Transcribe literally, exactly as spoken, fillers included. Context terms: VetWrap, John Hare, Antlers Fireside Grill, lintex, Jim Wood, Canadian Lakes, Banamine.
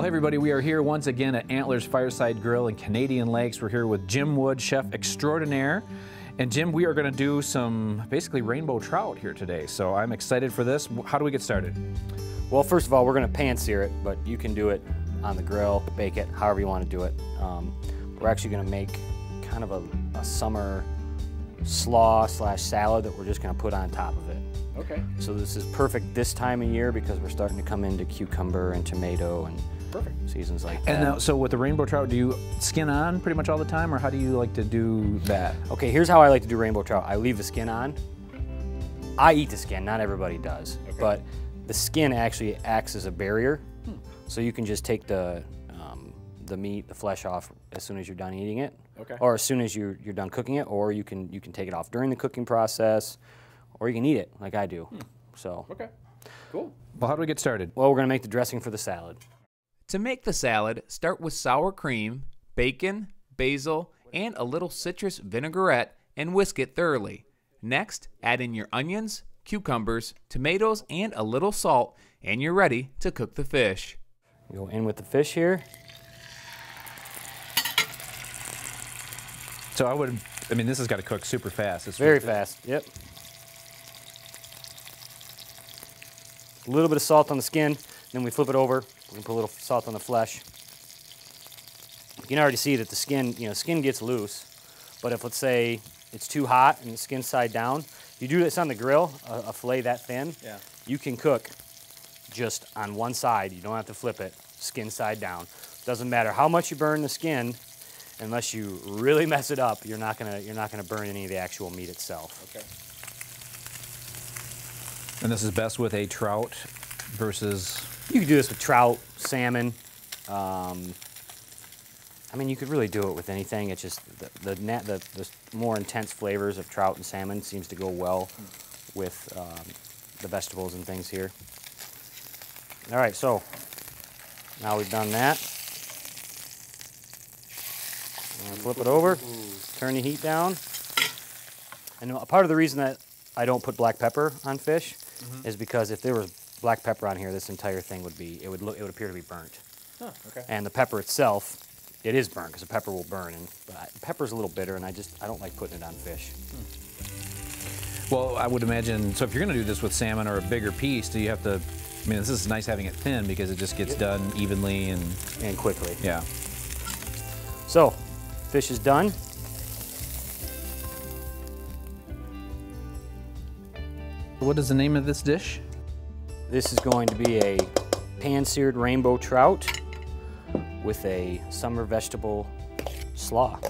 Well, hey everybody, we are here once again at Antlers Fireside Grill in Canadian Lakes. We're here with Jim Wood, chef extraordinaire. And Jim, we are going to do some basically rainbow trout here today, so I'm excited for this. How do we get started? Well, first of all, we're going to pan sear it, but you can do it on the grill, bake it, however you want to do it. Um, we're actually going to make kind of a, a summer slaw slash salad that we're just going to put on top of it. Okay. So this is perfect this time of year because we're starting to come into cucumber and tomato and perfect seasons like that. And now, so with the rainbow trout, do you skin on pretty much all the time, or how do you like to do that? Okay, here's how I like to do rainbow trout. I leave the skin on. I eat the skin, not everybody does. Okay. But the skin actually acts as a barrier. Hmm. So you can just take the, um, the meat, the flesh off as soon as you're done eating it. Okay. Or as soon as you're, you're done cooking it, or you can, you can take it off during the cooking process, or you can eat it like I do. Hmm. So. Okay, cool. Well, how do we get started? Well, we're gonna make the dressing for the salad. To make the salad, start with sour cream, bacon, basil, and a little citrus vinaigrette, and whisk it thoroughly. Next, add in your onions, cucumbers, tomatoes, and a little salt, and you're ready to cook the fish. Go in with the fish here. So I would, I mean, this has got to cook super fast. It's very fast, yep. A little bit of salt on the skin, then we flip it over. We're gonna put a little salt on the flesh. You can already see that the skin, you know, skin gets loose, but if, let's say, it's too hot and the skin's side down, you do this on the grill, a, a fillet that thin, yeah. You can cook just on one side. You don't have to flip it, skin side down. Doesn't matter how much you burn the skin, unless you really mess it up, you're not gonna, you're not gonna burn any of the actual meat itself. Okay. And this is best with a trout versus? You could do this with trout, salmon. Um, I mean, you could really do it with anything. It's just the, the, the, the more intense flavors of trout and salmon seems to go well with um, the vegetables and things here. All right, so now we've done that. Flip it over, turn the heat down. And part of the reason that I don't put black pepper on fish mm-hmm. is because if there was black pepper on here, this entire thing would be, it would look, it would appear to be burnt. Oh, okay. And the pepper itself, it is burnt because the pepper will burn. And but I, pepper's a little bitter, and I just, I don't like putting it on fish. Hmm. Well, I would imagine, so if you're gonna do this with salmon or a bigger piece, do you have to, I mean, this is nice having it thin because it just gets yeah. done evenly and. And quickly. Yeah. So, fish is done. What is the name of this dish? This is going to be a pan-seared rainbow trout with a summer vegetable slaw.